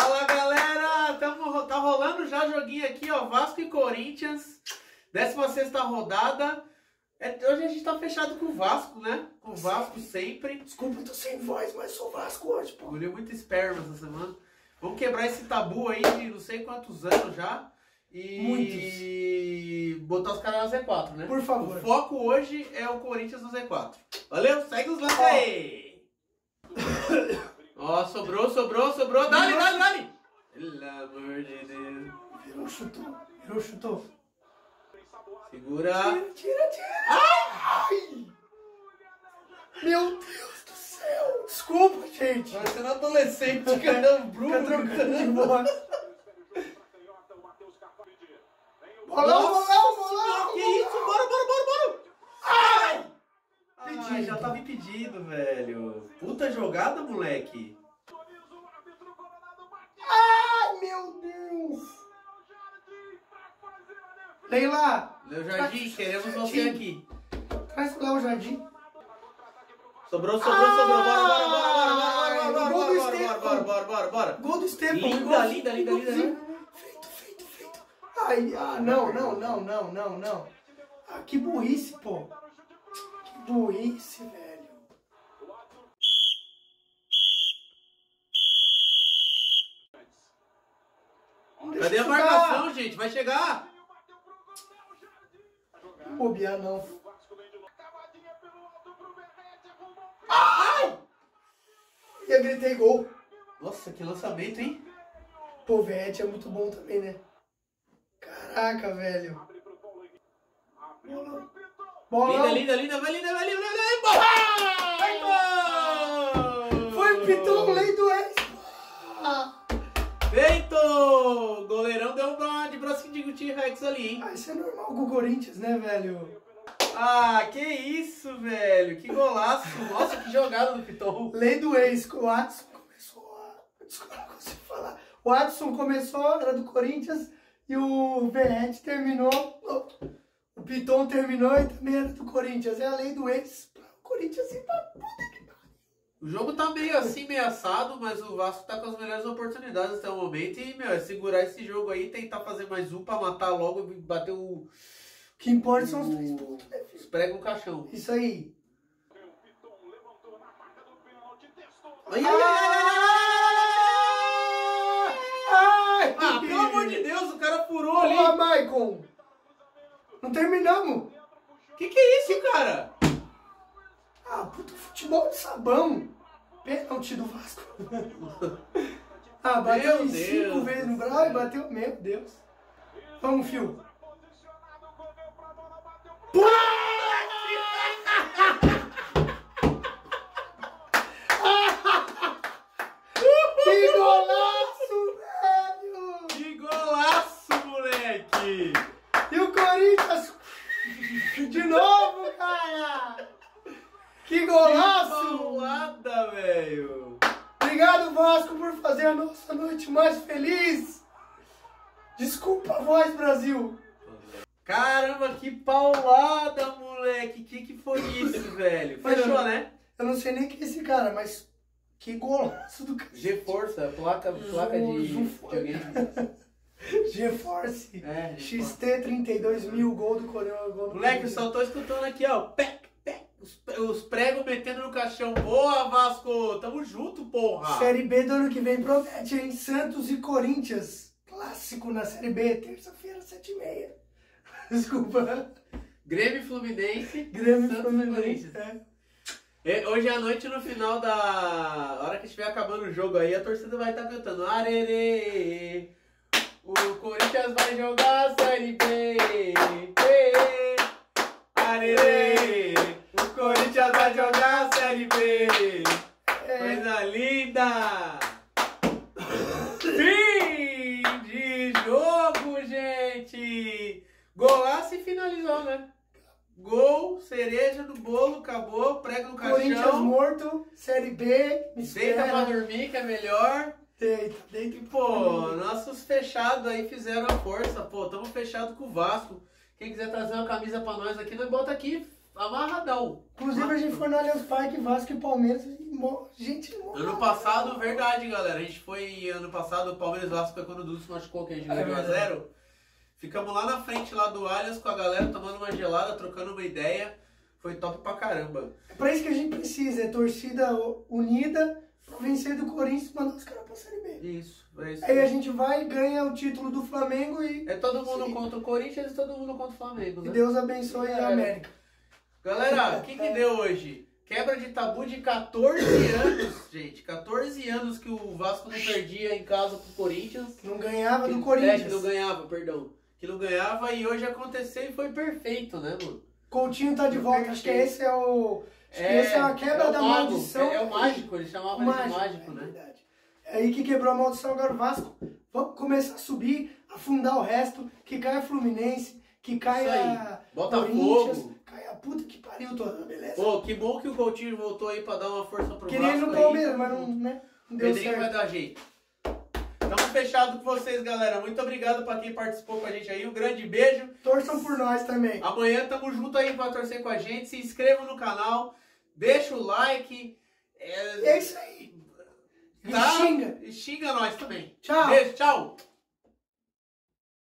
Fala, galera! Tá rolando já joguinho aqui, ó. Vasco e Corinthians. 16ª rodada. Hoje a gente tá fechado com o Vasco, né? Com o Vasco sempre. Desculpa, eu tô sem voz, mas sou Vasco hoje, pô. Engoliu muito esperma essa semana. Vamos quebrar esse tabu aí de não sei quantos anos já. E botar os caras na Z4, né? Por favor. O foco hoje é o Corinthians no Z4. Valeu, segue os lances aí. Ó, sobrou. Dá-lhe. Pelo amor de Deus. Virou, chutou. Segura. Tira. Ai! Meu Deus do céu. Desculpa, gente. Mas você é um adolescente, cara. Bruno. Trocando de bola. Bolão! Que isso? Bora! Ai! Ai, já tava impedido, velho. Puta jogada, moleque. Ai, meu Deus. Tem lá. Leo Jardim, queremos você aqui. Traz pro Leo Jardim. Sobrou. Bora. Gol do Estevão. Linda. Ai, ah, não. Ah, que burrice, pô. Que burrice, velho. Cadê a marcação, gente? Vai chegar. Não bobear, não. Ai! E eu gritei gol. Nossa, que lançamento, hein? Pô, Verete é muito bom também, né? Caraca, velho. Bola. Linda, vai. Foi o Piton, lei do ex. Feito! Goleirão deu uma de bracinho de Coutinho Rex ali, hein? Ah, isso é normal com o Corinthians, né, velho? Ah, que isso, velho. Que golaço. Nossa, que jogada do Piton. Lei do ex. O Watson começou a... Desculpa, não consigo falar. O Watson começou, era do Corinthians... E o Verete terminou, o Piton terminou e também era do Corinthians. É a lei do ex, o Corinthians e pra puta que pariu. O jogo tá meio assim, meio assado, mas o Vasco tá com as melhores oportunidades até o momento. E, meu, é segurar esse jogo aí, tentar fazer mais um pra matar logo e bater o... O que importa são os 3 pontos, né, filho? Esprega o caixão. Isso aí. Ah, pelo amor de Deus, o cara furou. Pô, ali. Ó, Maicon. Não terminamos. Que é isso, cara? Ah, puta, futebol de sabão. Pênalti do Vasco. Ah, bateu em 5 vezes no braço e bateu... Meu Deus. Vamos, fio. Que golaço! Que bolada, velho! Obrigado, Vasco, por fazer a nossa noite mais feliz! Desculpa a voz, Brasil! Caramba, que paulada, moleque! Que foi isso, velho? Fechou, né? Eu não sei nem quem é esse cara, mas que golaço do cara! G-Força, placa de alguém. GeForce, XT32.000, gol do Coreano. Moleque, eu só tô escutando aqui, ó. Pec. Os pregos metendo no caixão. Boa, Vasco! Tamo junto, porra! Série B do ano que vem promete, hein? Santos e Corinthians. Clássico na Série B, terça-feira, 7h30. Desculpa. Grêmio e Fluminense. Grêmio e Fluminense. Hoje à noite, no final da... A hora que estiver acabando o jogo aí, a torcida vai estar cantando. Arerê! O Corinthians vai jogar a Série B. Arerê. O Corinthians vai jogar a Série B. Coisa linda. Fim de jogo, gente. Golaço e finalizou, né? Gol, cereja do bolo, acabou, prego no caixão. Corinthians morto, Série B. Deita pra dormir, que é melhor. Deita. Pô, nossos fechados aí fizeram a força, pô, tamo fechado com o Vasco. Quem quiser trazer uma camisa pra nós aqui, nós bota aqui. amarradão. Inclusive a gente foi no Allianz Parque, Vasco e Palmeiras, gente morra. Ano passado, verdade, galera, a gente foi ano passado, Palmeiras e Vasco foi quando o Dudu se machucou, que a gente ganhou 1 a 0. Ficamos lá na frente lá do Allianz com a galera tomando uma gelada, trocando uma ideia. Foi top pra caramba. É pra isso que a gente precisa, é torcida unida pra vencer do Corinthians e mandar os caras pra Série B. Isso, é isso. Aí a gente vai, ganha o título do Flamengo e... É todo mundo contra o Corinthians e todo mundo contra o Flamengo, né? E Deus abençoe a América. Galera, o que deu hoje? Quebra de tabu de 14 anos, gente. 14 anos que o Vasco não perdia em casa pro Corinthians. Não ganhava do Corinthians. É, não ganhava, perdão. Que não ganhava e hoje aconteceu e foi perfeito, né, mano? Coutinho tá de volta, acho que esse é o... Esse é a quebra da maldição. É o mágico, ele chamava de mágico, né? Verdade. É aí que quebrou a maldição, agora o Vasco. Vamos começar a subir, afundar o resto, que caia Fluminense, que caia Corinthians, caia puta que pariu toda, beleza? Pô, que bom que o Coutinho voltou aí pra dar uma força pro Vasco. Queria ir no Palmeiras, mas não, né? Não deu certo. Pedrinho vai dar jeito. Estamos fechados com vocês, galera. Muito obrigado pra quem participou com a gente aí. Um grande beijo. Torçam por nós também. Amanhã estamos juntos aí pra torcer com a gente. Se inscrevam no canal. Deixa o like. É isso aí. Tá? E xinga nós também. Tchau. Beijo, tchau.